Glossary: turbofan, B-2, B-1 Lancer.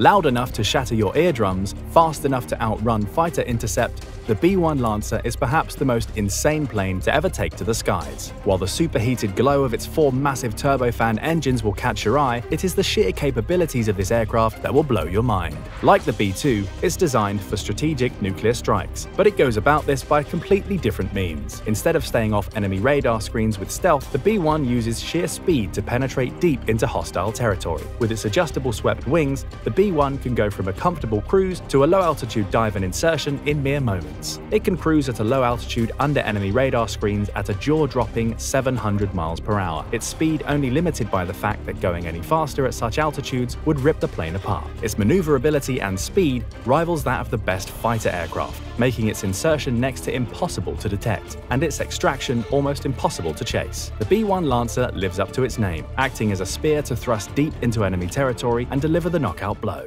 Loud enough to shatter your eardrums, fast enough to outrun fighter intercept, the B-1 Lancer is perhaps the most insane plane to ever take to the skies. While the superheated glow of its four massive turbofan engines will catch your eye, it is the sheer capabilities of this aircraft that will blow your mind. Like the B-2, it's designed for strategic nuclear strikes, but it goes about this by completely different means. Instead of staying off enemy radar screens with stealth, the B-1 uses sheer speed to penetrate deep into hostile territory. With its adjustable swept wings, the B-1 can go from a comfortable cruise to a low-altitude dive and insertion in mere moments. It can cruise at a low altitude under enemy radar screens at a jaw-dropping 700 miles per hour. Its speed only limited by the fact that going any faster at such altitudes would rip the plane apart. Its maneuverability and speed rivals that of the best fighter aircraft, making its insertion next to impossible to detect, and its extraction almost impossible to chase. The B-1 Lancer lives up to its name, acting as a spear to thrust deep into enemy territory and deliver the knockout blow.